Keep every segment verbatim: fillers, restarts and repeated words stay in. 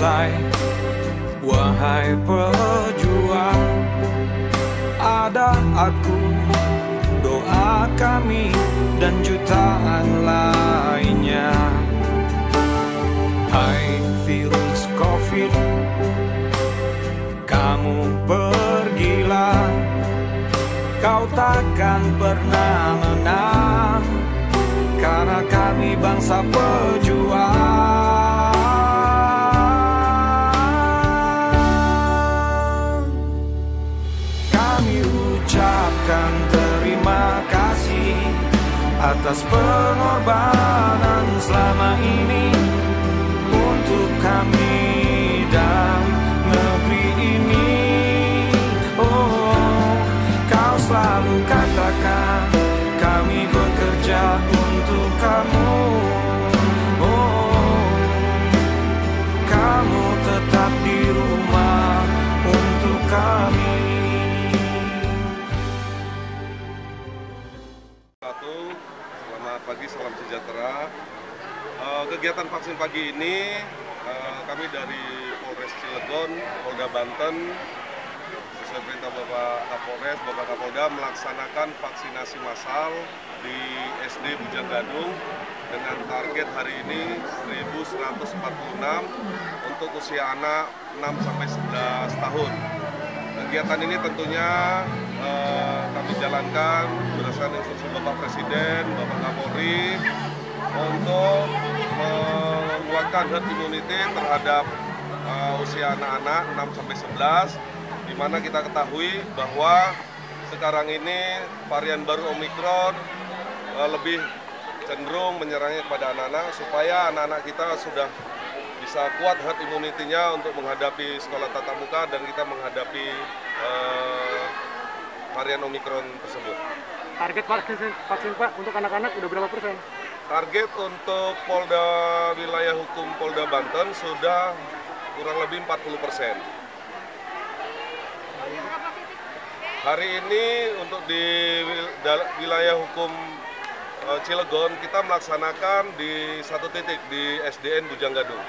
selesai. Wahai pejuang, ada aku, doa kami dan jutaan lainnya. Hai virus COVID, kamu pergilah, kau takkan pernah menang, karena kami bangsa pejuang. Terima kasih atas pengorbanan selama ini untuk kami dan negeri ini. Oh, kau selalu katakan kami bekerja untuk kamu. Oh, kamu tetap di rumah untuk kami. Pagi, salam sejahtera. Kegiatan vaksin pagi ini kami dari Polres Cilegon, Polda Banten, sesuai perintah Bapak Kapolres, Bapak Kapolda melaksanakan vaksinasi massal di S D N Bujanggadung dengan target hari ini seribu seratus empat puluh enam untuk usia anak enam sampai sebelas tahun. Kegiatan ini tentunya eh, kami jalankan berdasarkan instruksi Bapak Presiden, Bapak Kapolri untuk menguatkan herd immunity terhadap eh, usia anak-anak enam sampai sebelas, di mana kita ketahui bahwa sekarang ini varian baru Omikron eh, lebih cenderung menyerangnya kepada anak-anak, supaya anak-anak kita sudah bisa kuat herd immunity-nya untuk menghadapi sekolah tatap muka dan kita menghadapi eh, varian Omikron tersebut. Target vaksin, vaksin Pak untuk anak-anak sudah berapa persen? Target untuk Polda wilayah hukum Polda Banten sudah kurang lebih empat puluh persen. Hari ini untuk di wilayah hukum Cilegon kita melaksanakan di satu titik di S D N Bujanggadung.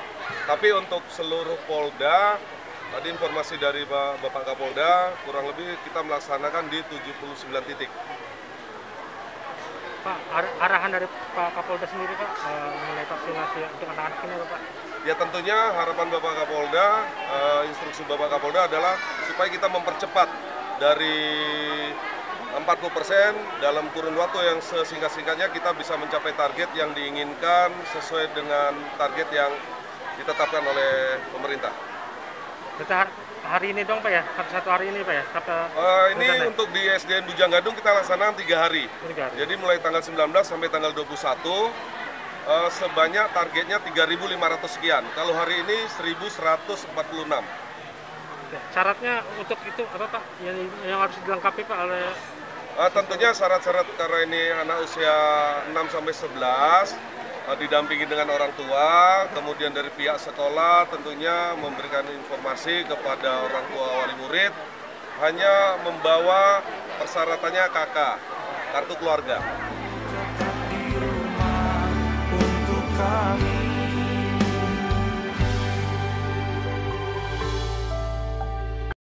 Tapi untuk seluruh Polda, tadi informasi dari Bapak Kapolda, kurang lebih kita melaksanakan di tujuh puluh sembilan titik. Pak, ar arahan dari Pak Kapolda sendiri Pak, eh, mengenai vaksinasi untuk anak-anak ini Pak? Ya tentunya harapan Bapak Kapolda, eh, instruksi Bapak Kapolda adalah supaya kita mempercepat dari empat puluh persen dalam kurun waktu yang sesingkat-singkatnya kita bisa mencapai target yang diinginkan sesuai dengan target yang ditetapkan oleh pemerintah. Kita hari ini dong Pak ya, satu hari ini Pak ya? Satu... Uh, ini Bujanggadung. Untuk di S D N Bujanggadung kita laksanakan tiga hari. tiga hari. Jadi mulai tanggal sembilan belas sampai tanggal dua puluh satu uh, sebanyak targetnya tiga ribu lima ratus sekian. Kalau hari ini seribu seratus empat puluh enam. Syaratnya untuk itu apa Pak? Yang, yang harus dilengkapi Pak oleh... Uh, tentunya syarat-syarat karena ini anak usia enam sampai sebelas uh, didampingi dengan orang tua, kemudian dari pihak sekolah tentunya memberikan informasi kepada orang tua wali murid, hanya membawa persyaratannya K K, kartu keluarga.